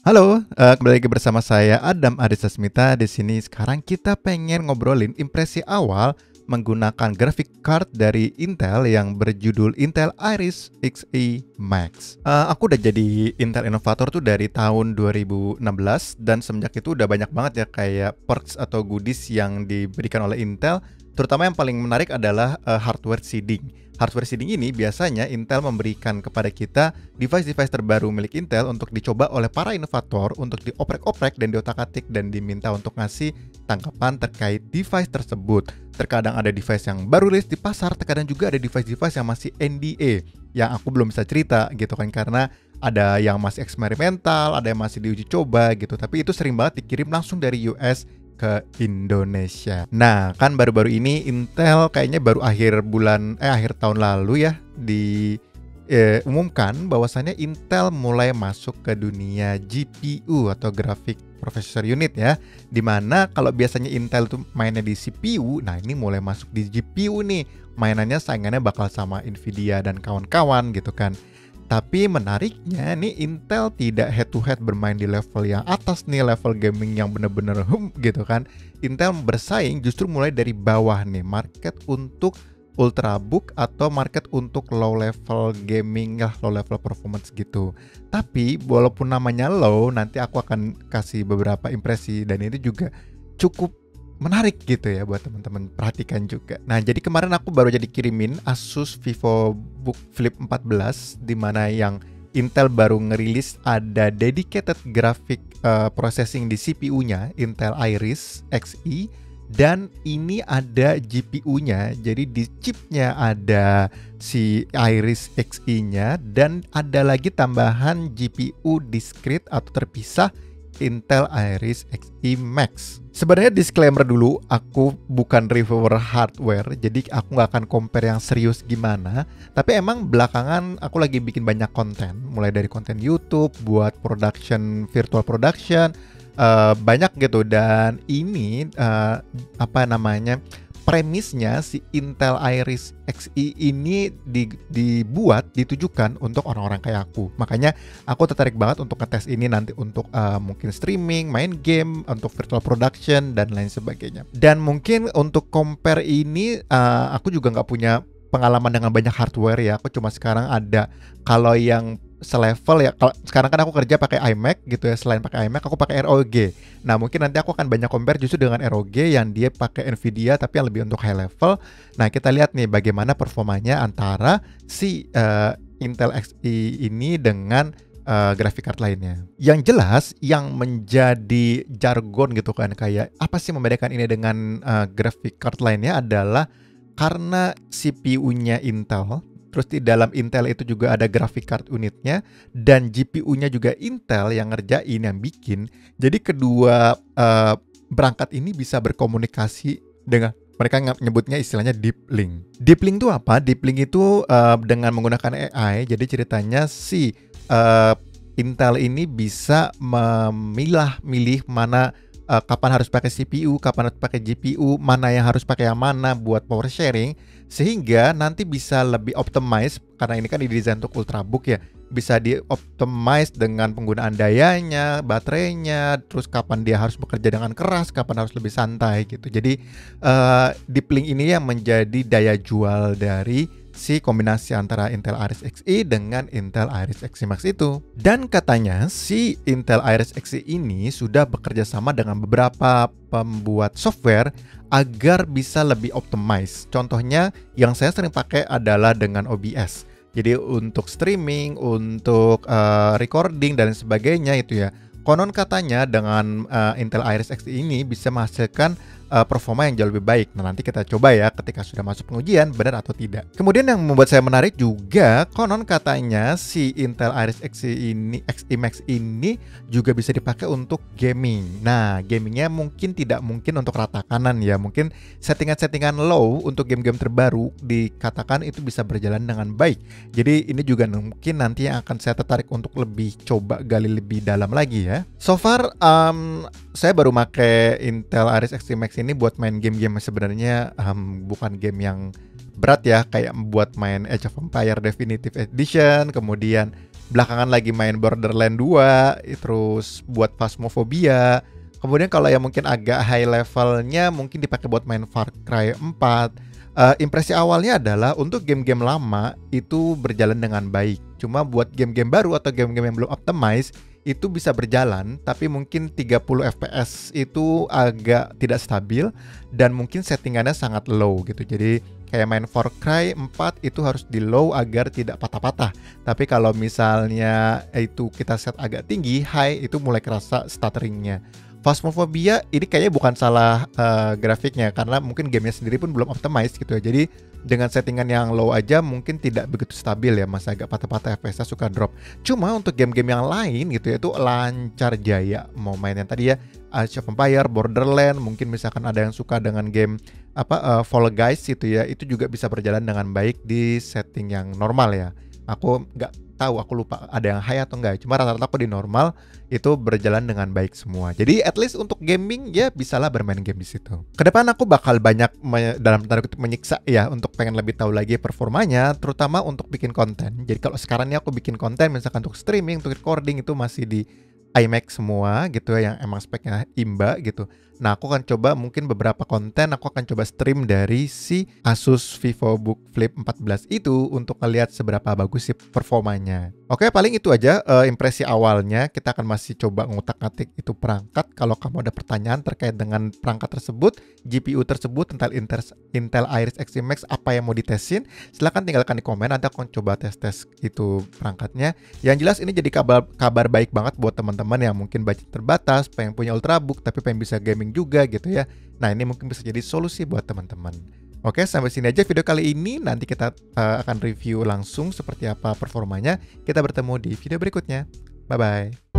Halo, kembali lagi bersama saya Adam Ardisasmita. Di sini sekarang kita pengen ngobrolin impresi awal menggunakan graphic card dari Intel yang berjudul Intel Iris Xe Max. Aku udah jadi Intel Innovator tuh dari tahun 2016, dan semenjak itu udah banyak banget ya kayak perks atau goodies yang diberikan oleh Intel. Terutama yang paling menarik adalah hardware seeding. Hardware seeding ini biasanya Intel memberikan kepada kita device-device terbaru milik Intel untuk dicoba oleh para inovator, untuk dioprek-oprek dan diotak-atik, dan diminta untuk ngasih tanggapan terkait device tersebut. Terkadang ada device yang baru rilis di pasar, terkadang juga ada device-device yang masih NDA, yang aku belum bisa cerita gitu kan, karena ada yang masih eksperimental, ada yang masih diuji coba gitu. Tapi itu sering banget dikirim langsung dari US ke Indonesia. Nah, kan baru-baru ini Intel kayaknya baru akhir tahun lalu ya diumumkan bahwasannya Intel mulai masuk ke dunia GPU atau graphic processor unit ya. Dimana kalau biasanya Intel itu mainnya di CPU, nah ini mulai masuk di GPU nih. Mainannya saingannya bakal sama Nvidia dan kawan-kawan gitu kan. Tapi menariknya nih, Intel tidak head to head bermain di level yang atas nih, level gaming yang bener-bener gitu kan. Intel bersaing justru mulai dari bawah nih, market untuk ultrabook atau market untuk low level gaming, low level performance gitu. Tapi walaupun namanya low, nanti aku akan kasih beberapa impresi dan itu juga cukup menarik gitu ya buat teman-teman perhatikan juga. Nah, jadi kemarin aku baru jadi kirimin Asus VivoBook Flip 14, dimana yang Intel baru ngerilis ada dedicated graphic processing di CPU-nya Intel Iris Xe, dan ini ada GPU-nya. Jadi di chipnya ada si Iris Xe-nya, dan ada lagi tambahan GPU discrete atau terpisah Intel Iris Xe Max. Sebenarnya disclaimer dulu, aku bukan reviewer hardware, jadi aku nggak akan compare yang serius gimana. Tapi emang belakangan aku lagi bikin banyak konten, mulai dari konten YouTube, buat production, virtual production, banyak gitu. Dan ini premisnya si Intel Iris Xe ini dibuat ditujukan untuk orang-orang kayak aku. Makanya aku tertarik banget untuk ngetes ini nanti untuk mungkin streaming, main game, untuk virtual production dan lain sebagainya. Dan mungkin untuk compare ini aku juga nggak punya pengalaman dengan banyak hardware ya. Aku cuma sekarang ada kalau yang selevel ya, kalau sekarang kan aku kerja pakai iMac gitu ya, selain pakai iMac aku pakai ROG. Nah, mungkin nanti aku akan banyak compare justru dengan ROG yang dia pakai Nvidia tapi yang lebih untuk high level. Nah, kita lihat nih bagaimana performanya antara si Intel Xe ini dengan graphic card lainnya. Yang jelas yang menjadi jargon gitu kan, kayak apa sih membedakan ini dengan graphic card lainnya, adalah karena CPU-nya Intel, terus di dalam Intel itu juga ada graphic card unitnya, dan GPU-nya juga Intel yang ngerjain, yang bikin. Jadi kedua perangkat ini bisa berkomunikasi dengan, mereka nyebutnya istilahnya Deep Link. Deep Link itu apa? Deep Link itu dengan menggunakan AI. Jadi ceritanya si Intel ini bisa memilah-milih mana kapan harus pakai CPU, kapan harus pakai GPU, mana yang harus pakai yang mana buat power sharing, sehingga nanti bisa lebih optimize, karena ini kan didesain untuk ultrabook ya, bisa dioptimize dengan penggunaan dayanya, baterainya, terus kapan dia harus bekerja dengan keras, kapan harus lebih santai gitu. Jadi Deep Link ini yang menjadi daya jual dari si kombinasi antara Intel Iris Xe dengan Intel Iris Xe Max itu. Dan katanya si Intel Iris Xe ini sudah bekerja sama dengan beberapa pembuat software agar bisa lebih optimize. Contohnya yang saya sering pakai adalah dengan OBS. Jadi untuk streaming, untuk recording dan sebagainya itu ya. Konon katanya dengan Intel Iris Xe ini bisa menghasilkan performa yang jauh lebih baik. Nah, nanti kita coba ya ketika sudah masuk pengujian, benar atau tidak. Kemudian yang membuat saya menarik juga, konon katanya si Intel Iris Xe Max ini juga bisa dipakai untuk gaming. Nah, gamingnya mungkin tidak mungkin untuk rata kanan ya. Mungkin settingan-settingan low untuk game-game terbaru dikatakan itu bisa berjalan dengan baik. Jadi ini juga mungkin nanti yang akan saya tertarik untuk lebih coba gali lebih dalam lagi ya. So far saya baru make Intel Iris Xe Max ini buat main game-game sebenarnya bukan game yang berat ya, kayak buat main Age of Empires Definitive Edition, kemudian belakangan lagi main Borderlands 2, terus buat Phasmophobia. Kemudian kalau yang mungkin agak high levelnya mungkin dipakai buat main Far Cry 4. Impresi awalnya adalah untuk game-game lama itu berjalan dengan baik. Cuma buat game-game baru atau game-game yang belum optimize itu bisa berjalan, tapi mungkin 30 fps itu agak tidak stabil dan mungkin settingannya sangat low gitu. Jadi kayak main Far Cry 4 itu harus di low agar tidak patah-patah. Tapi kalau misalnya itu kita set agak tinggi, high, itu mulai kerasa stutteringnya. Phasmophobia ini kayaknya bukan salah grafiknya, karena mungkin gamenya sendiri pun belum optimize gitu ya. Jadi dengan settingan yang low aja mungkin tidak begitu stabil ya, masih agak patah-patah, FPS-nya suka drop. Cuma untuk game-game yang lain gitu ya itu lancar jaya. Mau main yang tadi ya, Age of Empires, Borderlands, mungkin misalkan ada yang suka dengan game apa Fall Guys gitu ya, itu juga bisa berjalan dengan baik di setting yang normal ya. Aku nggak tahu, aku lupa ada yang high atau enggak, cuma rata-rata aku di normal itu berjalan dengan baik semua. Jadi at least untuk gaming ya bisalah bermain game di situ. Ke depan aku bakal banyak dalam tanda kutip menyiksa ya untuk pengen lebih tahu lagi performanya, terutama untuk bikin konten. Jadi kalau sekarang ini aku bikin konten misalkan untuk streaming, untuk recording itu masih di iMac semua gitu ya, yang emang speknya imba gitu. Nah aku akan coba mungkin beberapa konten, aku akan coba stream dari si Asus VivoBook Flip 14 itu untuk ngeliat seberapa bagus sih performanya. Oke, paling itu aja impresi awalnya. Kita akan masih coba ngutak-ngatik itu perangkat. Kalau kamu ada pertanyaan terkait dengan perangkat tersebut, GPU tersebut, Intel Iris Xe Max, apa yang mau ditesin, silahkan tinggalkan di komen. Nanti aku akan coba tes-tes itu perangkatnya. Yang jelas ini jadi kabar baik banget buat teman-teman yang mungkin budget terbatas, pengen punya ultrabook tapi pengen bisa gaming juga gitu ya. Nah ini mungkin bisa jadi solusi buat teman-teman. Oke, sampai sini aja video kali ini. Nanti kita akan review langsung seperti apa performanya. Kita bertemu di video berikutnya. Bye bye.